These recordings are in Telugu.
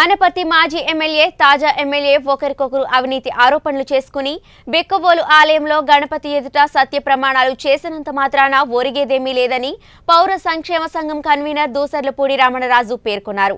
ఆనపర్తి మాజీ ఎమ్మెల్యే తాజా ఎమ్మెల్యే ఒకరికొకరు అవినీతి ఆరోపణలు చేసుకుని బెక్కవోలు ఆలయంలో గణపతి ఎదుట సత్య ప్రమాణాలు చేసినంత మాత్రాన ఒరిగేదేమీ లేదని పౌర సంక్షేమ సంఘం కన్వీనర్ దూసర్లపూడి రమణరాజు పేర్కొన్నారు.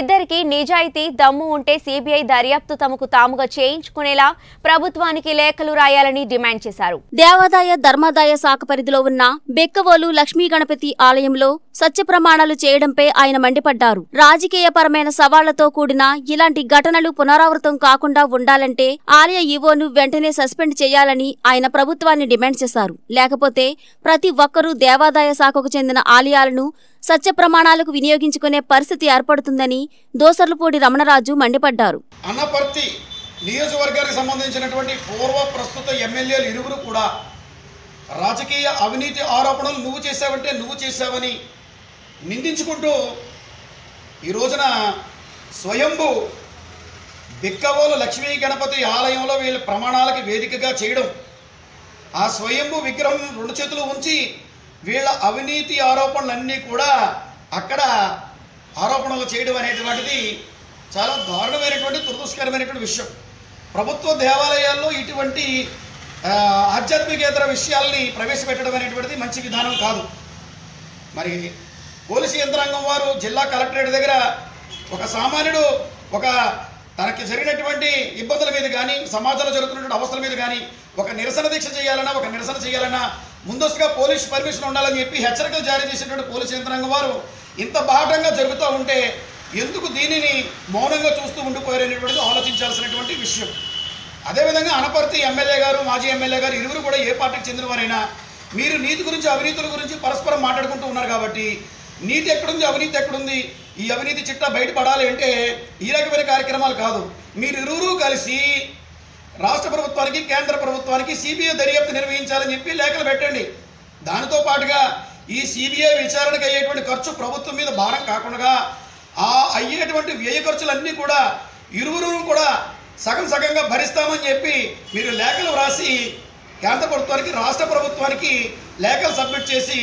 ఇద్దరికి నిజాయితీ దమ్ము ఉంటే సిబిఐ దర్యాప్తు తమకు తాముగా చేయించుకునేలా ప్రభుత్వానికి లేఖలు రాయాలని డిమాండ్ చేశారు. దేవాదాయ ధర్మాదాయ శాఖ పరిధిలో ఉన్న బెక్కవోలు లక్ష్మీ గణపతి ఆలయంలో సత్య ప్రమాణాలు చేయడంపై ఆయన మండిపడ్డారు. రాజకీయపరమైన సవాళ్లతో కూడిన ఇలాంటి ఘటనలు పునరావృతం కాకుండా ఉండాలంటే ఆలయ ఈవోను వెంటనే సస్పెండ్ చేయాలని ఆయన ప్రభుత్వాన్ని డిమాండ్ చేశారు. లేకపోతే ప్రతి ఒక్కరూ దేవాదాయ శాఖకు చెందిన ఆలయాలను సత్య ప్రమాణాలకు వినియోగించుకునే పరిస్థితి ఏర్పడుతుందని దోసర్లపూడి రమణరాజు మండిపడ్డారు. అనపర్తి నియోజకవర్గానికి సంబంధించినటువంటి పూర్వ ప్రస్తుత ఎమ్మెల్యేలు ఇరువురు కూడా రాజకీయ అవినీతి ఆరోపణలు నువ్వు చేశావంటే నువ్వు చేశావని నిందించుకుంటూ ఈ రోజున స్వయంభూ బిక్కవోలు లక్ష్మీ గణపతి ఆలయంలో వీళ్ళ ప్రమాణాలకి వేదికగా చేయడం, ఆ స్వయంభూ విగ్రహం రెండు చేతులు ఉంచి వీళ్ళ అవినీతి ఆరోపణలన్నీ కూడా అక్కడ ఆరోపణలు చేయడం అనేటువంటిది చాలా దారుణమైనటువంటి దురదృష్టకరమైనటువంటి విషయం. ప్రభుత్వ దేవాలయాల్లో ఇటువంటి ఆధ్యాత్మికేతర విషయాల్ని ప్రవేశపెట్టడం అనేటువంటిది మంచి విధానం కాదు. మరి పోలీసు యంత్రాంగం వారు జిల్లా కలెక్టరేట్ దగ్గర ఒక సామాన్యుడు ఒక తనకి జరిగినటువంటి ఇబ్బందుల మీద కానీ సమాజంలో జరుగుతున్నటువంటి అవస్థల మీద కానీ ఒక నిరసన దీక్ష చేయాలన్నా ముందస్తుగా పోలీసు పర్మిషన్ ఉండాలని చెప్పి హెచ్చరికలు జారీ చేసినటువంటి పోలీసు యంత్రాంగం వారు ఇంత బాహటంగా జరుగుతూ ఉంటే ఎందుకు దీనిని మౌనంగా చూస్తూ ఉండిపోయారనేటువంటిది ఆలోచించాల్సినటువంటి విషయం. అదేవిధంగా అనపర్తి ఎమ్మెల్యే గారు మాజీ ఎమ్మెల్యే గారు ఇరువురు కూడా ఏ పార్టీకి చెందినవారైనా మీరు నీతి గురించి అవినీతుల గురించి పరస్పరం మాట్లాడుకుంటూ ఉన్నారు కాబట్టి నీతి ఎక్కడుంది అవినీతి ఎక్కడుంది ఈ అవినీతి చిట్టా బయటపడాలి అంటే ఈ రకమైన కార్యక్రమాలు కాదు. మీరు ఇరువురు కలిసి రాష్ట్ర ప్రభుత్వానికి కేంద్ర ప్రభుత్వానికి సిబిఐ దర్యాప్తు నిర్వహించాలని చెప్పి లేఖలు పెట్టండి. దానితో పాటుగా ఈ సిబిఐ విచారణకు అయ్యేటువంటి ఖర్చు ప్రభుత్వం మీద భారం కాకుండా ఆ అయ్యేటువంటి వ్యయ ఖర్చులన్నీ కూడా ఇరువురు కూడా సగం సగంగా భరిస్తామని చెప్పి మీరు లేఖలు వ్రాసి కేంద్ర ప్రభుత్వానికి రాష్ట్ర ప్రభుత్వానికి లేఖలు సబ్మిట్ చేసి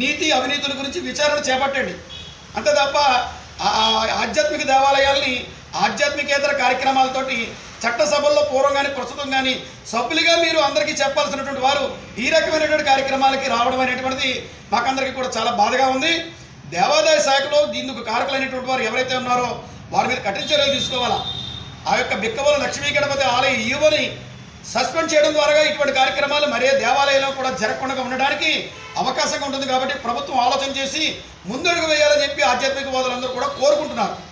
నీతి అవినీతుల గురించి విచారణ చేపట్టండి. అంతే తప్ప ఆధ్యాత్మిక దేవాలయాల్ని ఆధ్యాత్మికేతర కార్యక్రమాలతోటి చట్టసభల్లో పూర్వం కానీ ప్రస్తుతం కానీ సభ్యులుగా మీరు అందరికీ చెప్పాల్సినటువంటి వారు ఈ రకమైనటువంటి కార్యక్రమాలకి రావడం అనేటువంటిది మాకందరికీ కూడా చాలా బాధగా ఉంది. దేవాదాయ శాఖలో దీనికి కారకులైనటువంటి వారు ఎవరైతే ఉన్నారో వారి మీద కఠిన చర్యలు తీసుకోవాలా. ఆ యొక్క బిక్కవోలు లక్ష్మీ గణపతి ఆలయ ఈవోని సస్పెండ్ చేయడం ద్వారా ఇటువంటి కార్యక్రమాలు మరే దేవాలయంలో కూడా జరగకుండా ఉండడానికి అవకాశంగా ఉంటుంది. కాబట్టి ప్రభుత్వం ఆలోచన చేసి ముందడుగు వేయాలని చెప్పి ఆధ్యాత్మికవాదులందరూ కూడా కోరుకుంటున్నారు.